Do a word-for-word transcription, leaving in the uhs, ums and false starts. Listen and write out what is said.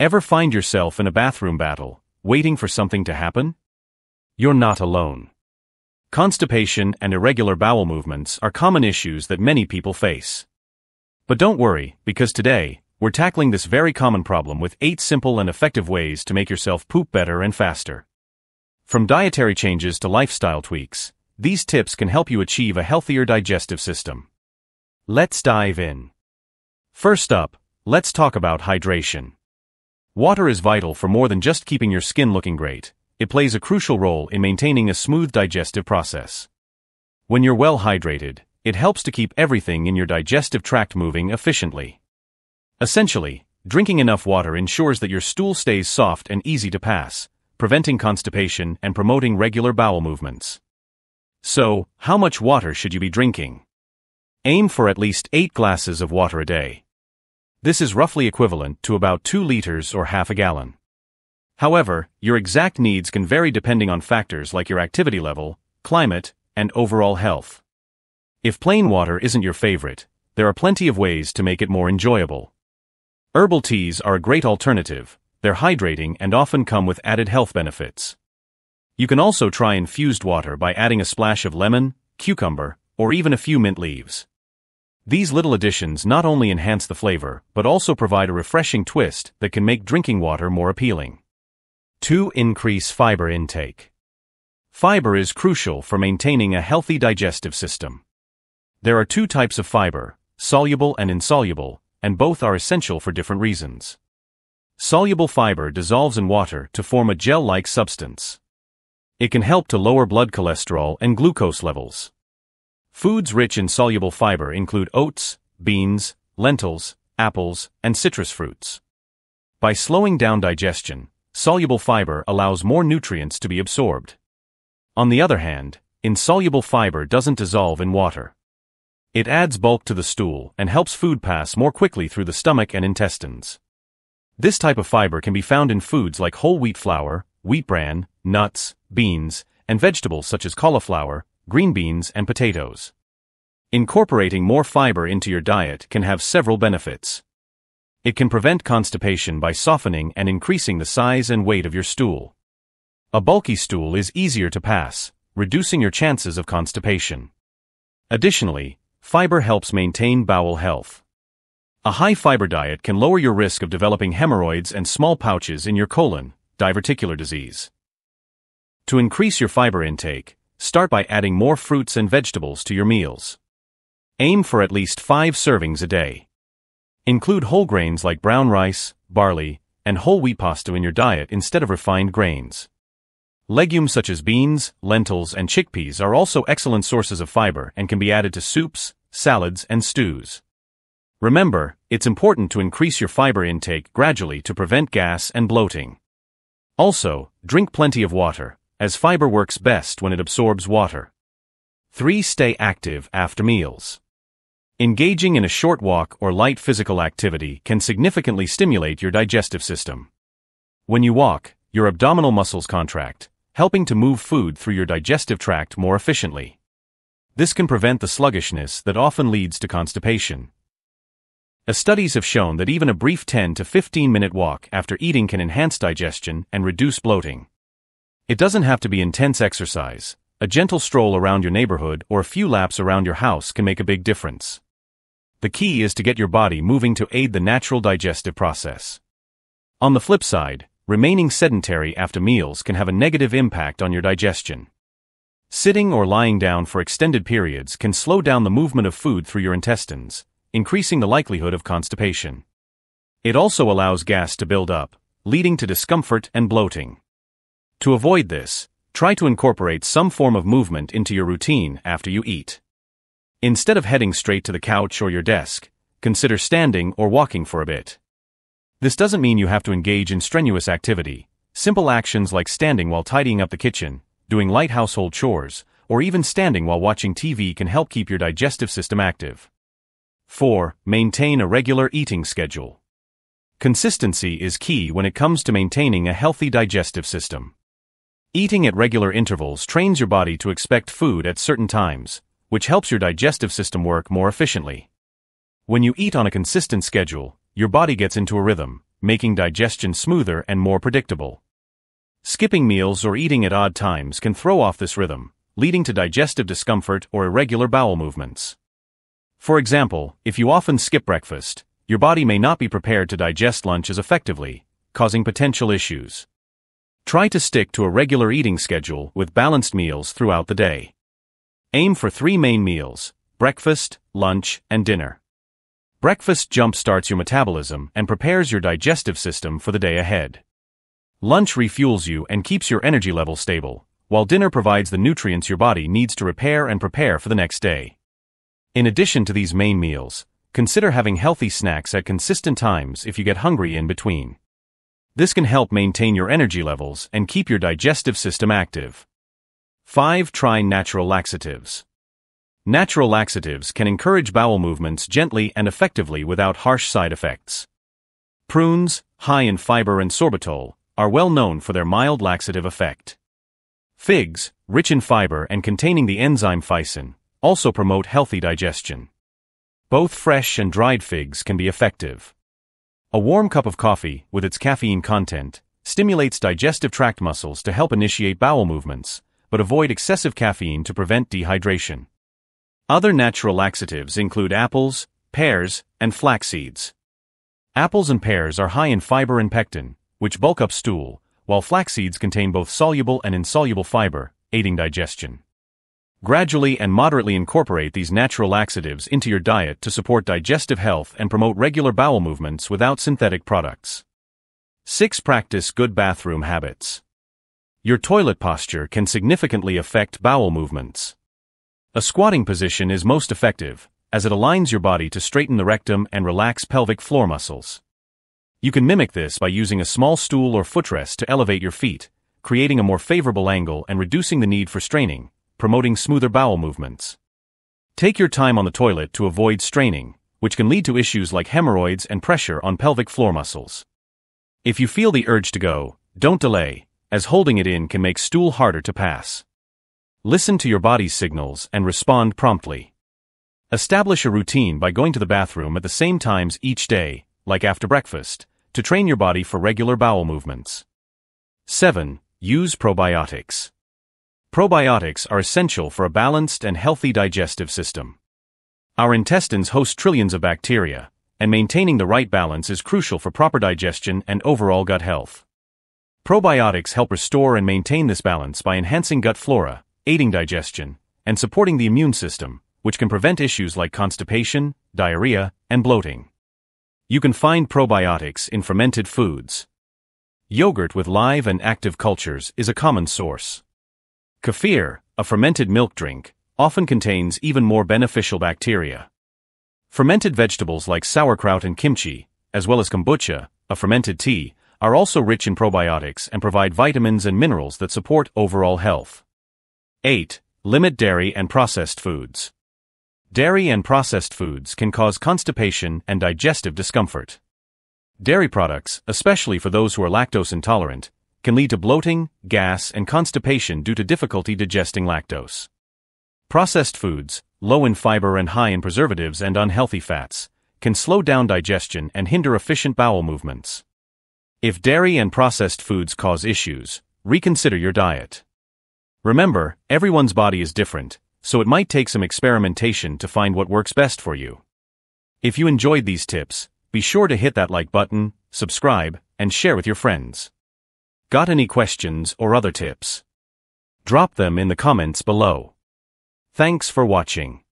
Ever find yourself in a bathroom battle, waiting for something to happen? You're not alone. Constipation and irregular bowel movements are common issues that many people face. But don't worry, because today, we're tackling this very common problem with eight simple and effective ways to make yourself poop better and faster. From dietary changes to lifestyle tweaks, these tips can help you achieve a healthier digestive system. Let's dive in. First up, let's talk about hydration. Water is vital for more than just keeping your skin looking great. It plays a crucial role in maintaining a smooth digestive process. When you're well hydrated, it helps to keep everything in your digestive tract moving efficiently. Essentially, drinking enough water ensures that your stool stays soft and easy to pass, preventing constipation and promoting regular bowel movements. So, how much water should you be drinking? Aim for at least eight glasses of water a day. This is roughly equivalent to about two liters or half a gallon. However, your exact needs can vary depending on factors like your activity level, climate, and overall health. If plain water isn't your favorite, there are plenty of ways to make it more enjoyable. Herbal teas are a great alternative. They're hydrating and often come with added health benefits. You can also try infused water by adding a splash of lemon, cucumber, or even a few mint leaves. These little additions not only enhance the flavor, but also provide a refreshing twist that can make drinking water more appealing. two Increase fiber intake. Fiber is crucial for maintaining a healthy digestive system. There are two types of fiber, soluble and insoluble, and both are essential for different reasons. Soluble fiber dissolves in water to form a gel-like substance. It can help to lower blood cholesterol and glucose levels. Foods rich in soluble fiber include oats, beans, lentils, apples, and citrus fruits. By slowing down digestion, soluble fiber allows more nutrients to be absorbed. On the other hand, insoluble fiber doesn't dissolve in water. It adds bulk to the stool and helps food pass more quickly through the stomach and intestines. This type of fiber can be found in foods like whole wheat flour, wheat bran, nuts, beans, and vegetables such as cauliflower, green beans, and potatoes. Incorporating more fiber into your diet can have several benefits. It can prevent constipation by softening and increasing the size and weight of your stool. A bulky stool is easier to pass, reducing your chances of constipation. Additionally, fiber helps maintain bowel health. A high fiber diet can lower your risk of developing hemorrhoids and small pouches in your colon, diverticular disease. To increase your fiber intake, start by adding more fruits and vegetables to your meals. Aim for at least five servings a day. Include whole grains like brown rice, barley, and whole wheat pasta in your diet instead of refined grains. Legumes such as beans, lentils, and chickpeas are also excellent sources of fiber and can be added to soups, salads, and stews. Remember, it's important to increase your fiber intake gradually to prevent gas and bloating. Also, drink plenty of water, as fiber works best when it absorbs water. three Stay active after meals. Engaging in a short walk or light physical activity can significantly stimulate your digestive system. When you walk, your abdominal muscles contract, helping to move food through your digestive tract more efficiently. This can prevent the sluggishness that often leads to constipation. As studies have shown that even a brief ten to fifteen minute walk after eating can enhance digestion and reduce bloating. It doesn't have to be intense exercise. A gentle stroll around your neighborhood or a few laps around your house can make a big difference. The key is to get your body moving to aid the natural digestive process. On the flip side, remaining sedentary after meals can have a negative impact on your digestion. Sitting or lying down for extended periods can slow down the movement of food through your intestines, increasing the likelihood of constipation. It also allows gas to build up, leading to discomfort and bloating. To avoid this, try to incorporate some form of movement into your routine after you eat. Instead of heading straight to the couch or your desk, consider standing or walking for a bit. This doesn't mean you have to engage in strenuous activity. Simple actions like standing while tidying up the kitchen, doing light household chores, or even standing while watching T V can help keep your digestive system active. four Maintain a regular eating schedule. Consistency is key when it comes to maintaining a healthy digestive system. Eating at regular intervals trains your body to expect food at certain times, which helps your digestive system work more efficiently. When you eat on a consistent schedule, your body gets into a rhythm, making digestion smoother and more predictable. Skipping meals or eating at odd times can throw off this rhythm, leading to digestive discomfort or irregular bowel movements. For example, if you often skip breakfast, your body may not be prepared to digest lunch as effectively, causing potential issues. Try to stick to a regular eating schedule with balanced meals throughout the day. Aim for three main meals: breakfast, lunch, and dinner. Breakfast jump-starts your metabolism and prepares your digestive system for the day ahead. Lunch refuels you and keeps your energy level stable, while dinner provides the nutrients your body needs to repair and prepare for the next day. In addition to these main meals, consider having healthy snacks at consistent times if you get hungry in between. This can help maintain your energy levels and keep your digestive system active. five. Try natural laxatives. Natural laxatives can encourage bowel movements gently and effectively without harsh side effects. Prunes, high in fiber and sorbitol, are well known for their mild laxative effect. Figs, rich in fiber and containing the enzyme phycin, also promote healthy digestion. Both fresh and dried figs can be effective. A warm cup of coffee, with its caffeine content, stimulates digestive tract muscles to help initiate bowel movements, but avoid excessive caffeine to prevent dehydration. Other natural laxatives include apples, pears, and flax seeds. Apples and pears are high in fiber and pectin, which bulk up stool, while flax seeds contain both soluble and insoluble fiber, aiding digestion. Gradually and moderately incorporate these natural laxatives into your diet to support digestive health and promote regular bowel movements without synthetic products. six. Practice good bathroom habits. Your toilet posture can significantly affect bowel movements. A squatting position is most effective, as it aligns your body to straighten the rectum and relax pelvic floor muscles. You can mimic this by using a small stool or footrest to elevate your feet, creating a more favorable angle and reducing the need for straining, promoting smoother bowel movements. Take your time on the toilet to avoid straining, which can lead to issues like hemorrhoids and pressure on pelvic floor muscles. If you feel the urge to go, don't delay, as holding it in can make stool harder to pass. Listen to your body's signals and respond promptly. Establish a routine by going to the bathroom at the same times each day, like after breakfast, to train your body for regular bowel movements. seven. Use probiotics. Probiotics are essential for a balanced and healthy digestive system. Our intestines host trillions of bacteria, and maintaining the right balance is crucial for proper digestion and overall gut health. Probiotics help restore and maintain this balance by enhancing gut flora, aiding digestion, and supporting the immune system, which can prevent issues like constipation, diarrhea, and bloating. You can find probiotics in fermented foods. Yogurt with live and active cultures is a common source. Kefir, a fermented milk drink, often contains even more beneficial bacteria. Fermented vegetables like sauerkraut and kimchi, as well as kombucha, a fermented tea, are also rich in probiotics and provide vitamins and minerals that support overall health. eight. Limit dairy and processed foods. Dairy and processed foods can cause constipation and digestive discomfort. Dairy products, especially for those who are lactose intolerant, can lead to bloating, gas, and constipation due to difficulty digesting lactose. Processed foods, low in fiber and high in preservatives and unhealthy fats, can slow down digestion and hinder efficient bowel movements. If dairy and processed foods cause issues, reconsider your diet. Remember, everyone's body is different, so it might take some experimentation to find what works best for you. If you enjoyed these tips, be sure to hit that like button, subscribe, and share with your friends. Got any questions or other tips? Drop them in the comments below. Thanks for watching.